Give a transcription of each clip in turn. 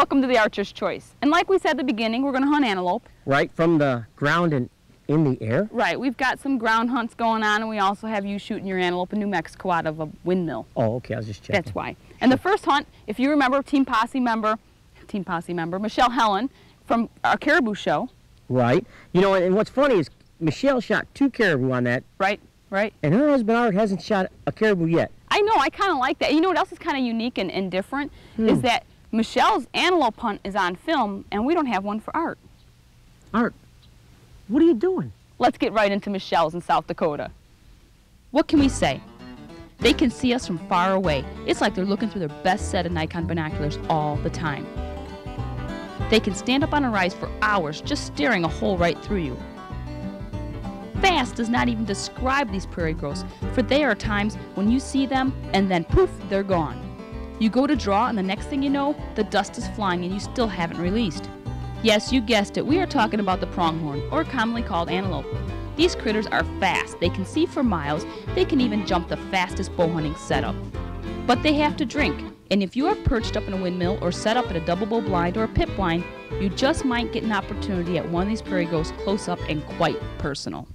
Welcome to the Archer's Choice. And like we said at the beginning, we're going to hunt antelope. Right, from the ground and in the air? Right, we've got some ground hunts going on, and we also have you shooting your antelope in New Mexico out of a windmill. Oh, okay, I was just checking. That's why. And the first hunt, if you remember, Team Posse member, Michelle Helin from our caribou show. Right. You know, and what's funny is Michelle shot 2 caribou on that. Right, right. And her husband Art hasn't shot a caribou yet. I know, I kind of like that. You know what else is kind of unique and different is that Michelle's antelope hunt is on film, and we don't have one for Art. Art, what are you doing? Let's get right into Michelle's in South Dakota. What can we say? They can see us from far away. It's like they're looking through their best set of Nikon binoculars all the time. They can stand up on a rise for hours, just staring a hole right through you. Fast does not even describe these prairie grouse, for there are times when you see them and then poof, they're gone. You go to draw and the next thing you know, the dust is flying and you still haven't released. Yes, you guessed it, we are talking about the pronghorn, or commonly called antelope. These critters are fast, they can see for miles, they can even jump the fastest bow hunting setup. But they have to drink, and if you are perched up in a windmill or set up at a double bow blind or a pit blind, you just might get an opportunity at one of these prairie ghosts close up and quite personal.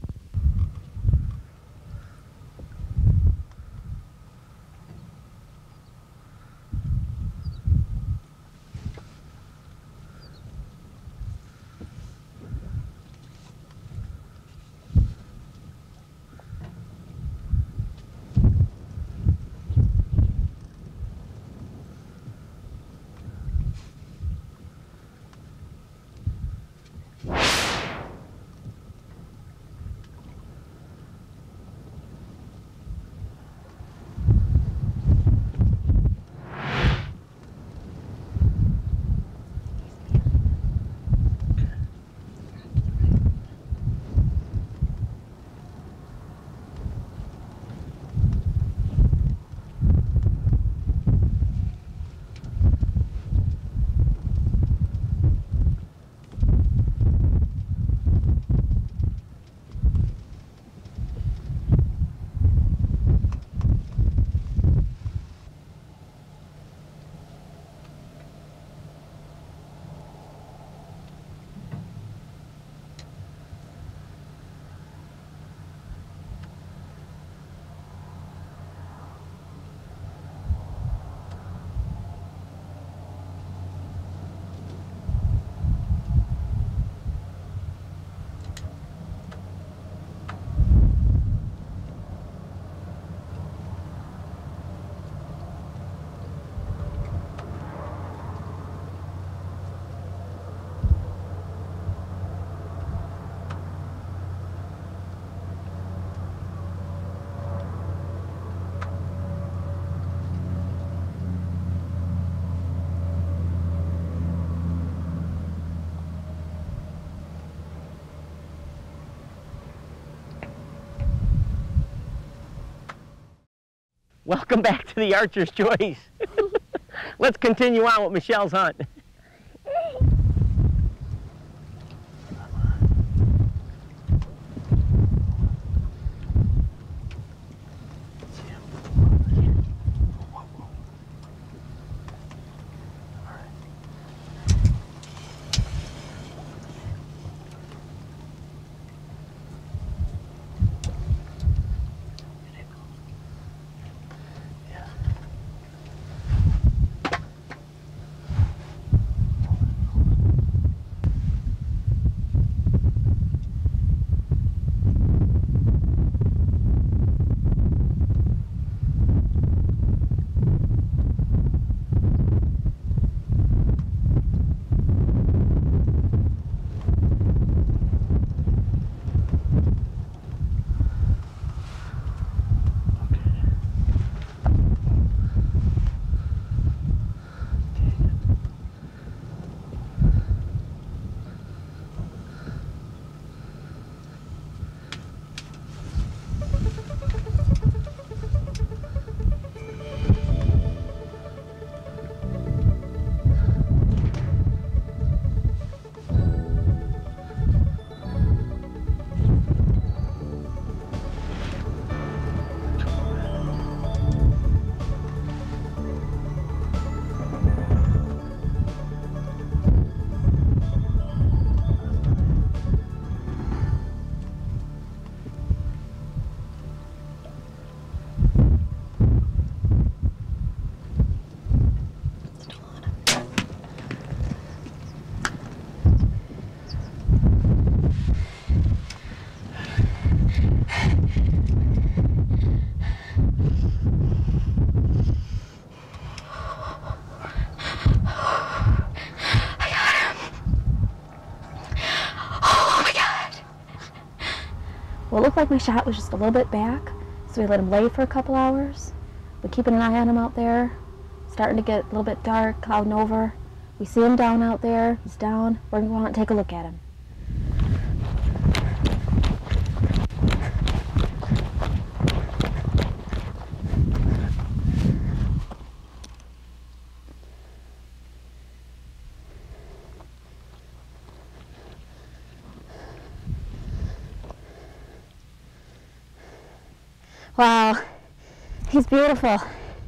Welcome back to the Archer's Choice. Let's continue on with Michelle's hunt. Well, it looked like my shot was just a little bit back, so we let him lay for a couple hours. We're keeping an eye on him out there. Starting to get a little bit dark, clouding over. We see him down out there. He's down. We're going to go out and take a look at him. Wow, he's beautiful.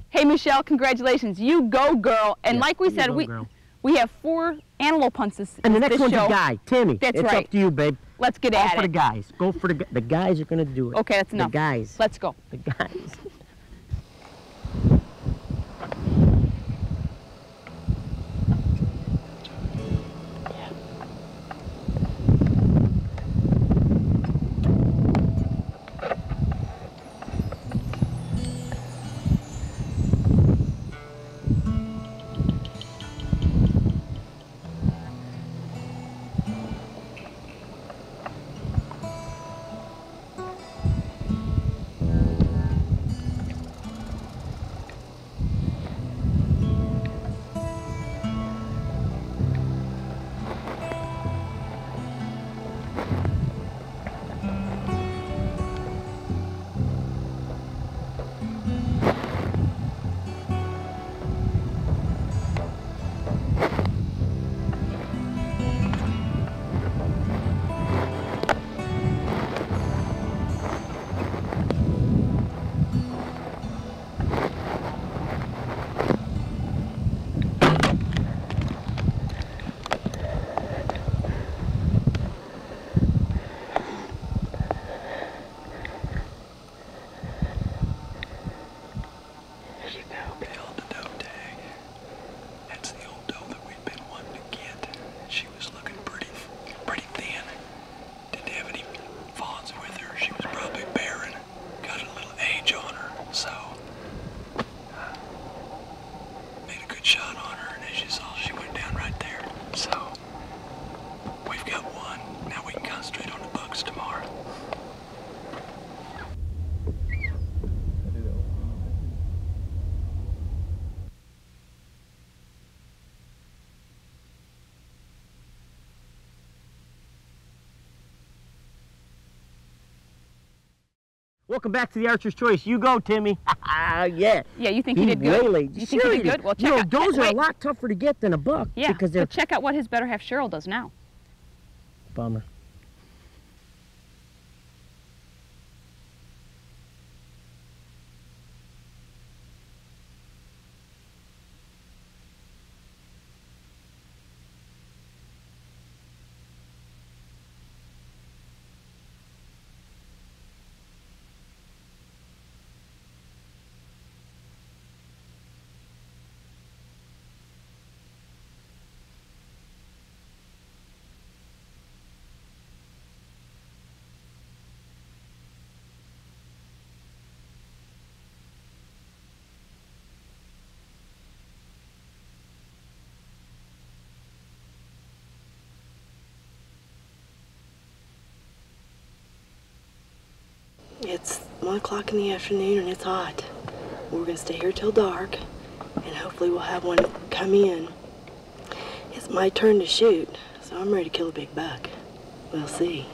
Hey Michelle, congratulations. You go girl. And yeah, like we said, we have 4 antelope hunts this And the next one's a guy, Timmy. That's right. It's up to you, babe. Let's get at it. Go for the guys. Go for the guys are going to do it. Okay, that's enough. The guys. Let's go. The guys. Welcome back to the Archer's Choice. You go, Timmy. Yeah. Yeah, you think he did good? Really? You think he did good? Well, check out. Those are a lot tougher to get than a buck. Yeah, because they're... But check out what his better half Cheryl does now. Bummer. It's 1 o'clock in the afternoon and it's hot. We're going to stay here till dark and hopefully we'll have one come in. It's my turn to shoot, so I'm ready to kill a big buck. We'll see.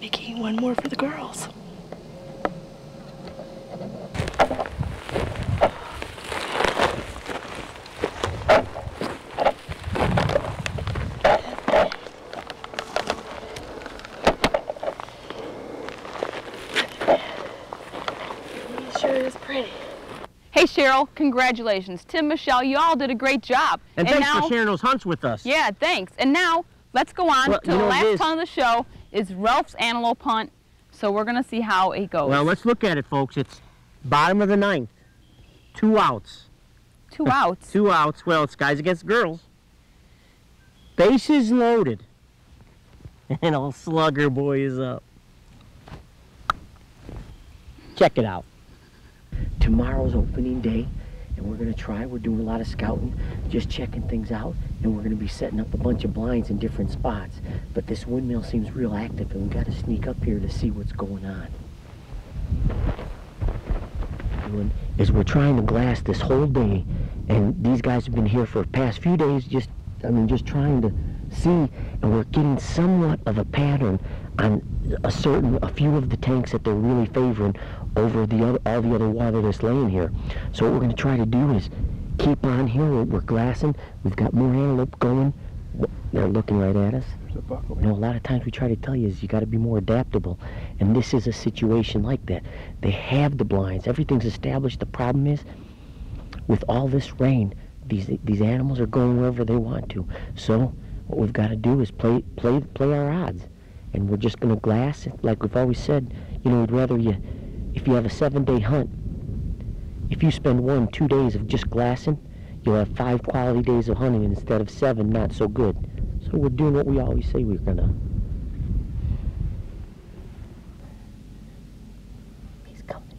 making one more for the girls. Hey, Cheryl, congratulations. Tim, Michelle, you all did a great job. And thanks now, for sharing those hunts with us. Yeah, thanks. And now, let's go on to the last hunt of the show is Ralph's antelope hunt. So we're going to see how it goes. Well, let's look at it, folks. It's bottom of the ninth. 2 outs. 2 outs? 2 outs. Well, it's guys against girls. Bases loaded. And old slugger boy is up. Check it out. Tomorrow's opening day, and we're going to try. We're doing a lot of scouting, just checking things out, and we're going to be setting up a bunch of blinds in different spots. But this windmill seems real active, and we've got to sneak up here to see what's going on. Is we're trying to glass this whole day, and these guys have been here for the past few days, just trying to see, and we're getting somewhat of a pattern on a few of the tanks that they're really favoring over all the other water that's laying here. So what we're going to try to do is keep on here. We're glassing. We've got more antelope going. They're looking right at us. You know, a lot of times we try to tell you is you got to be more adaptable, and this is a situation like that. They have the blinds. Everything's established. The problem is with all this rain, these animals are going wherever they want to. So what we've got to do is play our odds, and we're just going to glass it like we've always said. You know, we'd rather you. If you have a 7-day hunt, if you spend 1-2 days of just glassing, you'll have 5 quality days of hunting instead of 7 not so good. So we're doing what we always say we're gonna. He's coming in.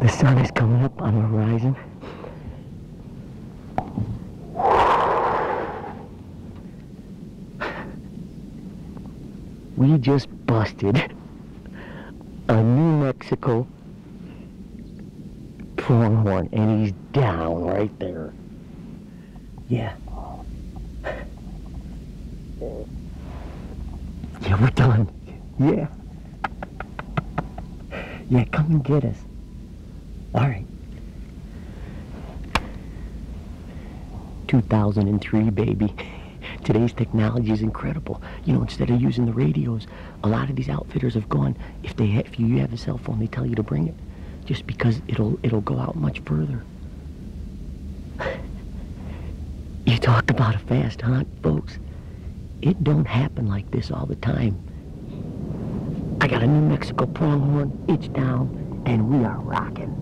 The sun is coming up on the horizon. We just busted a New Mexico pronghorn, and he's down right there. Yeah. Yeah, we're done. Yeah. Yeah, come and get us. All right. 2003, baby. Today's technology is incredible. You know, instead of using the radios, a lot of these outfitters have gone. If you have a cell phone, they tell you to bring it, just because it'll go out much further. You talk about a fast hunt, folks. It don't happen like this all the time. I got a New Mexico pronghorn. It's down, and we are rocking.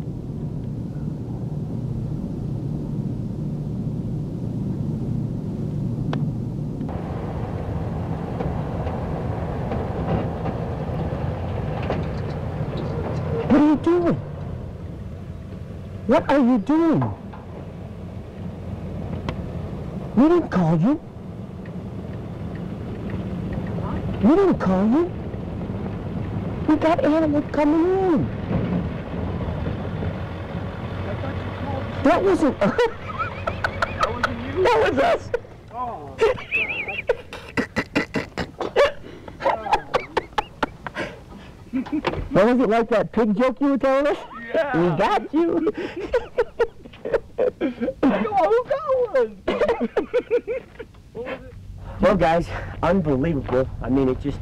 doing? What are you doing? We didn't call you. We didn't call you. We got animals coming in. I thought you called me. That wasn't us. That wasn't you? That was us. Oh. What was it like that pig joke you were telling us? Yeah. We got you. I don't know who that was. What was it? Well, guys, unbelievable. I mean, it just,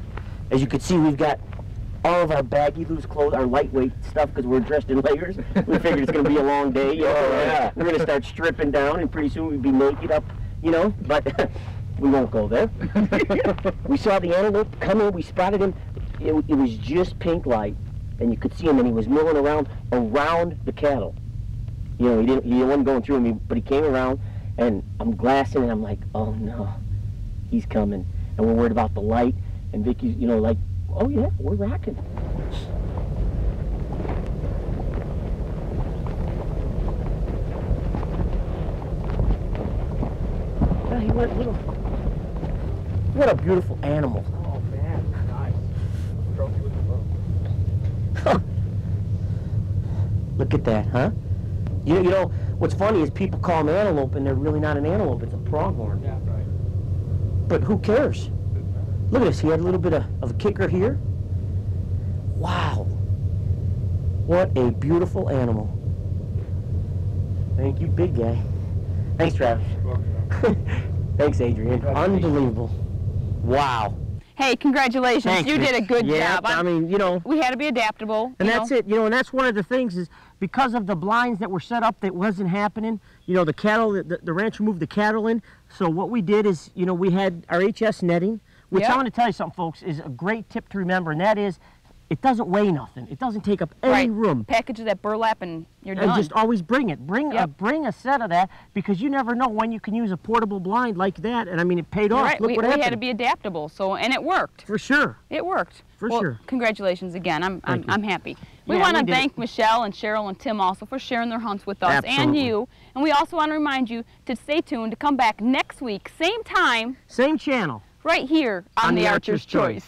as you can see, we've got all of our baggy, loose clothes, our lightweight stuff, because we're dressed in layers. We figured it's going to be a long day. You know, yeah. We're going to start stripping down, and pretty soon we'll be naked up, you know, but we won't go there. We saw the antelope come in. We spotted him. It was just pink light, and you could see him, and he was milling around the cattle. You know, he wasn't going through me, but he came around, and I'm glassing, and I'm like, oh, no. He's coming, and we're worried about the light, and Vicky's, you know, like, oh yeah, we're rocking. Yeah, he went little. What a beautiful animal. Oh man, nice. Trophy with the boat. Look at that, huh? You know, what's funny is people call them antelope, and they're really not an antelope, it's a pronghorn. Yeah. But who cares? Look at this, he had a little bit of a kicker here. Wow. What a beautiful animal. Thank you, big guy. Thanks, Travis. Thanks, Adrian. Unbelievable. Wow. Hey, congratulations. Thanks, you did a good job. I mean, you know. We had to be adaptable. And that's it. You know, and that's one of the things is because of the blinds that were set up that wasn't happening, you know, the cattle, the rancher moved the cattle in. So what we did is, you know, we had our HS netting, which I want to tell you something, folks, is a great tip to remember, and that is it doesn't weigh nothing. It doesn't take up any room. Package of that burlap and you're done. And just always bring it. Bring a set of that because you never know when you can use a portable blind like that, and I mean, it paid off. Right. Look what happened. We had to be adaptable, so, and it worked. For sure. It worked. For sure. Congratulations again. I'm happy. We want to thank Michelle and Cheryl and Tim also for sharing their hunts with us and you. And we also want to remind you to stay tuned to come back next week, same time. Same channel. Right here on the Archer's Choice.